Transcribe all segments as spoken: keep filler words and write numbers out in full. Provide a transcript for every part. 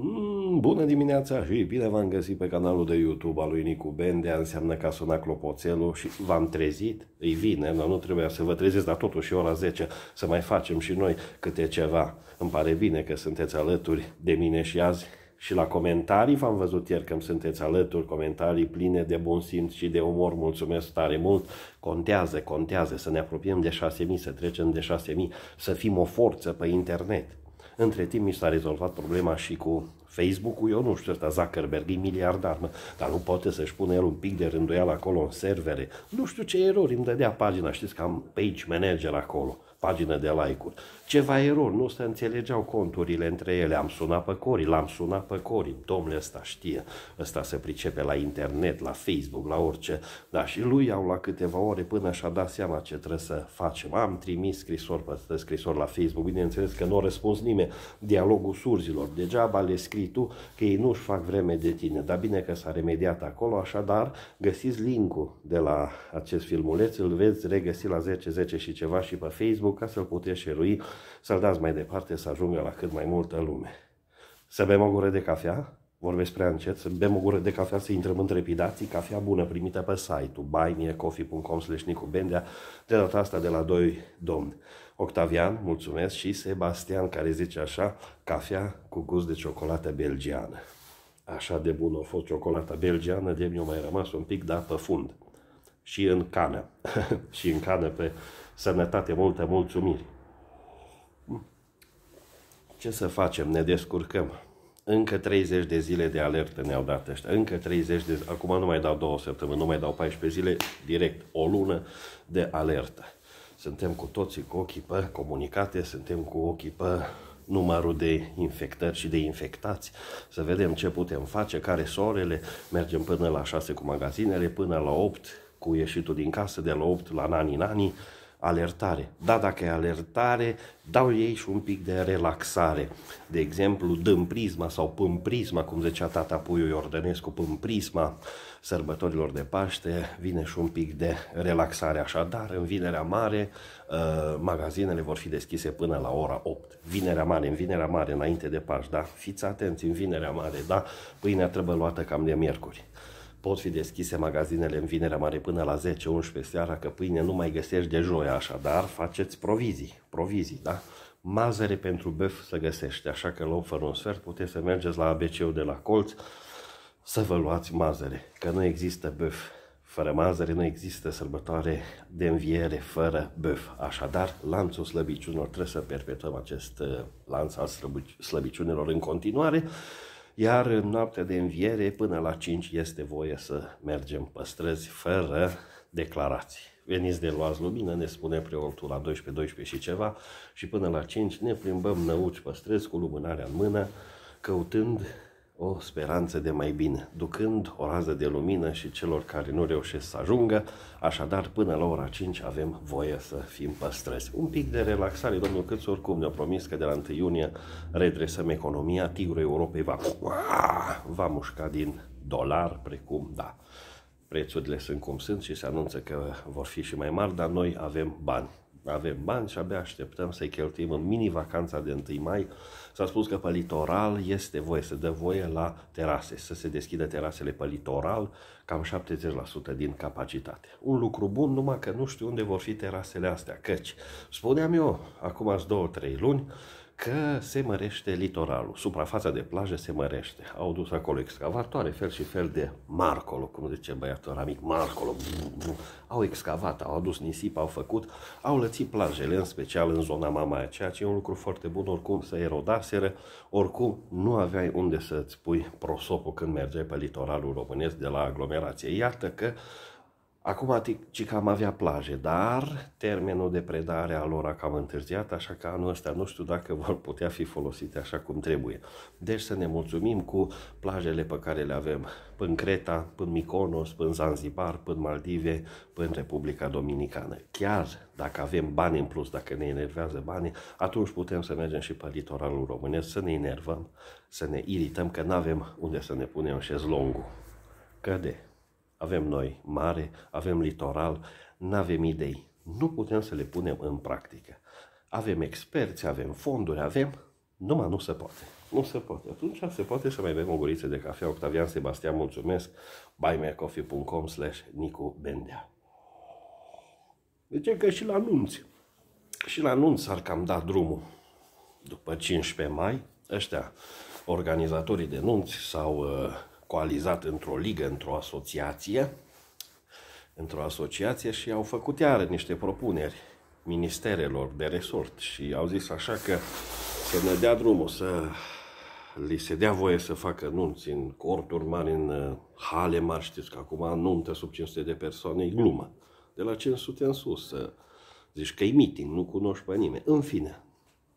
Mm, bună dimineața și bine v-am găsit pe canalul de YouTube al lui Nicu Bendea. Înseamnă că a sunat clopoțelul și v-am trezit. Îi vine, dar nu trebuia să vă treziți, dar totuși e ora zece, să mai facem și noi câte ceva. Îmi pare bine că sunteți alături de mine și azi. Și la comentarii, v-am văzut ieri că sunteți alături, comentarii pline de bun simț și de umor, mulțumesc tare mult, contează, contează, să ne apropiem de șase mii, să trecem de șase mii, să fim o forță pe internet. Între timp mi s-a rezolvat problema și cu Facebook-ul, eu nu știu, ăsta Zuckerberg e miliardar, mă, dar nu poate să-și pune el un pic de rânduială acolo în servere. Nu știu ce erori îmi dădea pagina, știți că am page manager acolo, pagină de like-uri. Ceva erori, nu se înțelegeau conturile între ele, am sunat pe Cori, l-am sunat pe Cori, domnule ăsta știe, ăsta se pricepe la internet, la Facebook, la orice, dar și lui iau la câteva ore până și-a dat seama ce trebuie să facem. Am trimis scrisori pe scrisori la Facebook, bineînțeles că nu a răspuns nimeni, dialogul surzilor, degeaba le scrii tu, că ei nu-și fac vreme de tine, dar bine că s-a remediat acolo, așadar găsiți link-ul de la acest filmuleț, îl veți regăsi la zece zece și ceva și pe Facebook, ca să-l puteți șerui, să-l dați mai departe, să ajungă la cât mai multă lume. Să bem o gură de cafea, vorbesc prea încet, să bem o gură de cafea, să intrăm în trepidații, cafea bună primită pe site-ul buy me a coffee punct com slash nicu bendea, de data asta de la doi domni. Octavian, mulțumesc, și Sebastian, care zice așa, cafea cu gust de ciocolată belgiană. Așa de bună a fost ciocolata belgiană, de mi-a mai rămas un pic, dar pe fund. Și în cană. Și în cană, pe sănătate, multe mulțumiri. Ce să facem? Ne descurcăm. Încă treizeci de zile de alertă ne-au dat ăștia. Încă treizeci de zile. Acum nu mai dau două săptămâni, nu mai dau paisprezece zile, direct o lună de alertă. Suntem cu toții cu ochii pe comunicate, suntem cu ochii pe numărul de infectări și de infectați. Să vedem ce putem face, care sunt orele, mergem până la șase cu magazinele, până la opt cu ieșitul din casă, de la opt la nani-nani, alertare. Da, dacă e alertare, dau ei și un pic de relaxare. De exemplu, dăm prisma sau pân prisma, cum zicea tata Puiu Iordănescu, pân prisma sărbătorilor de Paște, vine și un pic de relaxare. Așadar, în Vinerea Mare, magazinele vor fi deschise până la ora opt. Vinerea Mare, în Vinerea Mare, înainte de Paști, da? Fiți atenți, în Vinerea Mare, da? Pâinea trebuie luată cam de miercuri. Pot fi deschise magazinele în Vinerea Mare până la zece unsprezece seara, că pâine nu mai găsești de joia, așadar faceți provizii, provizii, da? Mazăre pentru băf se găsește, așa că la opt fără un sfert puteți să mergeți la A B C-ul de la colț să vă luați mazăre, că nu există băf fără mazăre, nu există sărbătoare de înviere fără băf. Așadar, lanțul slăbiciunilor, trebuie să perpetuăm acest lanț al slăbiciunilor în continuare. Iar în noaptea de înviere, până la cinci, este voie să mergem pe străzi fără declarații. Veniți de luați lumină, ne spune preotul la douăsprezece, douăsprezece și ceva, și până la cinci ne plimbăm năuci pe străzi cu lumânarea în mână, căutând o speranță de mai bine, ducând o rază de lumină și celor care nu reușesc să ajungă. Așadar, până la ora cinci avem voie să fim pe străzi. Un pic de relaxare, domnul Câțu, oricum ne-a promis că de la întâi iunie redresăm economia, tigrul Europei va, va mușca din dolar, precum, da, prețurile sunt cum sunt și se anunță că vor fi și mai mari, dar noi avem bani. Avem bani și abia așteptăm să-i cheltuim în mini-vacanța de întâi mai. S-a spus că pe litoral este voie, să dă voie la terase, să se deschidă terasele pe litoral, cam șaptezeci la sută din capacitate. Un lucru bun, numai că nu știu unde vor fi terasele astea, căci spuneam eu, acum azi două-trei luni, că se mărește litoralul, suprafața de plajă se mărește. Au dus acolo excavatoare, fel și fel de marcolo, cum zice băiatul ăla mic, marcolo. Au excavat, au adus nisip, au făcut, au lățit plajele, în special în zona Mamaia, ceea ce e un lucru foarte bun, oricum se erodaseră, oricum nu aveai unde să-ți pui prosopul când mergeai pe litoralul românesc de la aglomerație. Iată că acum ci că am avea plaje, dar termenul de predare a lor a cam întârziat, așa că anul ăsta nu știu dacă vor putea fi folosite așa cum trebuie. Deci să ne mulțumim cu plajele pe care le avem până Creta, până Miconos, până Zanzibar, până Maldive, până Republica Dominicană. Chiar dacă avem bani în plus, dacă ne enervează banii, atunci putem să mergem și pe litoralul românesc, să ne enervăm, să ne irităm, că nu avem unde să ne punem șezlongul. Căde. Avem noi mare, avem litoral, n-avem idei. Nu putem să le punem în practică. Avem experți, avem fonduri, avem, numai nu se poate. nu se poate. Atunci se poate să mai bem o guriță de cafea. Octavian, Sebastian, mulțumesc. buy mea coffee punct com slash nicu bendea. Deci e că și la anunț. Și la anunț s-ar cam da drumul. După cincisprezece mai, ăștia, organizatorii de nunți, s-au uh, coalizat într-o ligă, într-o asociație, într-o asociație și au făcut iară niște propuneri ministerelor de resort și au zis așa că să ne dea drumul, să li se dea voie să facă nunți în corturi mari, în hale mari, știți că acum nuntă sub cinci sute de persoane e glumă. De la cinci sute în sus, să zici că e meeting, nu cunoști pe nimeni. În fine,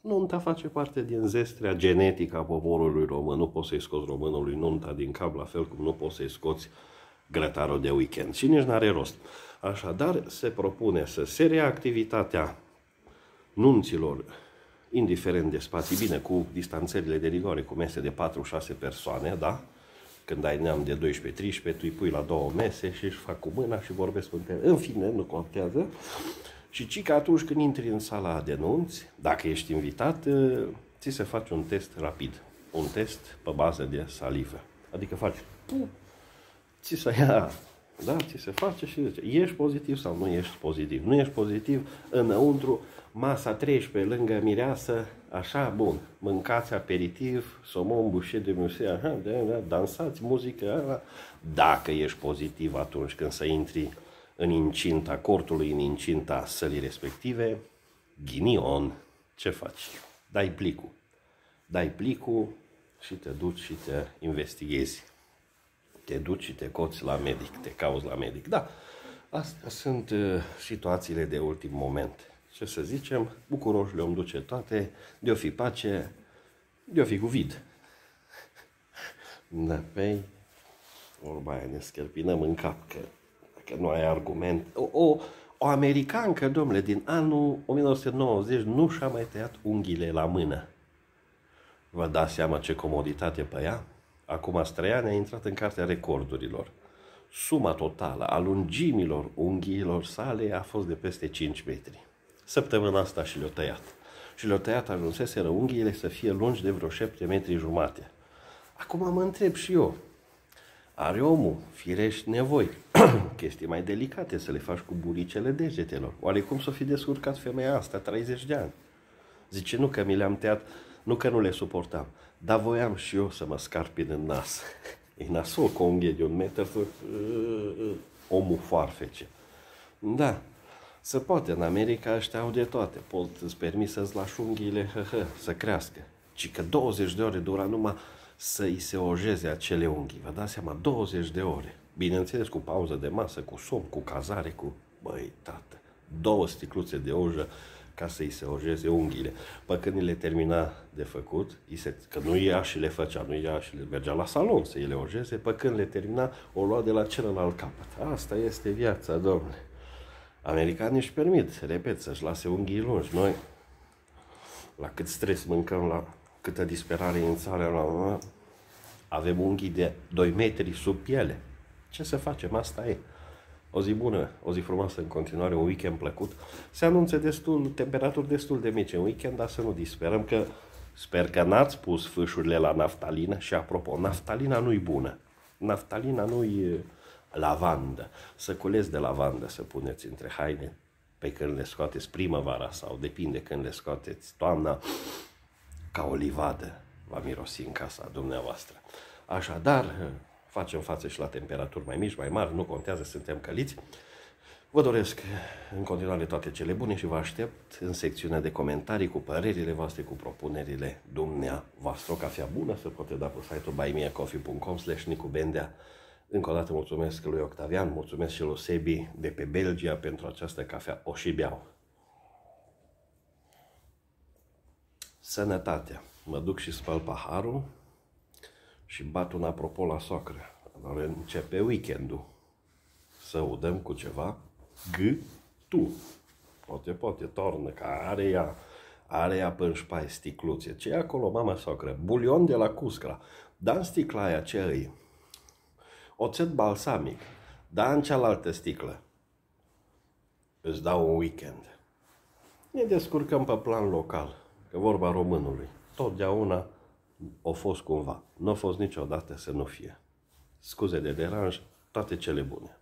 nunta face parte din zestrea genetică a poporului român. Nu poți să-i scoți românului nunta din cap, la fel cum nu poți să-i scoți grătarul de weekend. Și nici n-are rost. Așadar, se propune să se rea activitatea nunților, indiferent de spații, bine, cu distanțările de rigoare, cu mese de patru-șase persoane, da? Când ai neam de doisprezece-treisprezece, tu îi pui la două mese și își fac cu mâna și vorbesc cu tine. În fine, nu contează. Și ci că atunci când intri în sala de nunți, dacă ești invitat, ți se face un test rapid. Un test pe bază de salivă. Adică faci... Ți se ia... Da, ți se face și zice, ești pozitiv sau nu ești pozitiv? Nu ești pozitiv, înăuntru, masa treisprezece, lângă mireasă, așa, bun, mâncați aperitiv, somon, bușet de museu, aha, de, de, dansați, muzică, aha. Dacă ești pozitiv atunci când să intri în incinta cortului, în incinta sălii respective, ghinion, ce faci? Dai plicul. Dai plicul și te duci și te investighezi. Te duci și te coți la medic, te cauți la medic. Da, astea sunt uh, situațiile de ultim moment. Ce să zicem, bucuroși le-om duce toate, de-o fi pace, de-o fi cuvid. Da, păi, vorba aia, ne scărpinăm în cap, că dacă nu ai argument... O, o, o americancă, domnule, din anul o mie nouă sute nouăzeci nu și-a mai tăiat unghiile la mână. Vă dați seama ce comoditate pe ea? Acum trei ani a intrat în cartea recordurilor. Suma totală a lungimilor unghiilor sale a fost de peste cinci metri. Săptămâna asta și le-o tăiat. Și le-o tăiat ajunseseră unghiile să fie lungi de vreo șapte metri jumate. Acum mă întreb și eu. Are omul, firești, nevoi, chestii mai delicate să le faci cu buricele degetelor. Oare cum s-o fi descurcat femeia asta, treizeci de ani? Zice, nu că mi le-am tăiat, nu că nu le suportam. Dar voiam și eu să mă scarpin în nas. E nasol cu o unghie de un metru, omul foarfece. Da, se poate, în America ăștia au de toate. Pot, îți permis să-ți lași unghiile, hă, hă, să crească. Ci că douăzeci de ore dura numai să-i se ojeze acele unghii. Vă dați seama, douăzeci de ore. Bineînțeles, cu pauză de masă, cu somn, cu cazare, cu... Băi, tată, două sticluțe de ojă ca să-i se ojeze unghiile. Păi când le termina de făcut, se, că nu ia și le făcea, nu ia și le mergea la salon să-i le ojeze, păi când le termina, o lua de la celălalt capăt. Asta este viața, domnule. Americanii își permit, repet, să-și lase unghii lungi. Noi, la cât stres mâncăm, la câtă disperare în țară, la... avem unghii de doi metri sub piele. Ce să facem? Asta e. O zi bună, o zi frumoasă în continuare, un weekend plăcut. Se anunță destul, temperaturi destul de mici în weekend, dar să nu disperăm că sper că n-ați pus fâșurile la naftalină. Și apropo, naftalina nu-i bună. Naftalina nu-i lavandă. Să culeți de lavandă, să puneți între haine pe când le scoateți primăvara sau depinde când le scoateți toamna, ca o livadă va mirosi în casa dumneavoastră. Așadar, facem față și la temperaturi mai mici, mai mari, nu contează, suntem căliți. Vă doresc în continuare toate cele bune și vă aștept în secțiunea de comentarii cu părerile voastre, cu propunerile dumneavoastră. O cafea bună se poate da pe site-ul buy mea coffee punct com slash nicu bendea. Încă o dată mulțumesc lui Octavian, mulțumesc și lui Sebi de pe Belgia pentru această cafea. O și beau. Sănătatea. Mă duc și spăl paharul. Și bat un apropo la soacră. Dar începe weekendul. Să udăm cu ceva. G-tu. Poate, poate, tornă, că are ea, are ea până șpai sticluțe. Ce e acolo, mama soacră? Bulion de la Cuscra. Da în sticla aia ce îi? Oțet balsamic. Da în cealaltă sticlă. Îți dau un weekend. Ne descurcăm pe plan local. Că vorba românului. Totdeauna o fost cumva. Nu a fost niciodată să nu fie. Scuze de deranj, toate cele bune.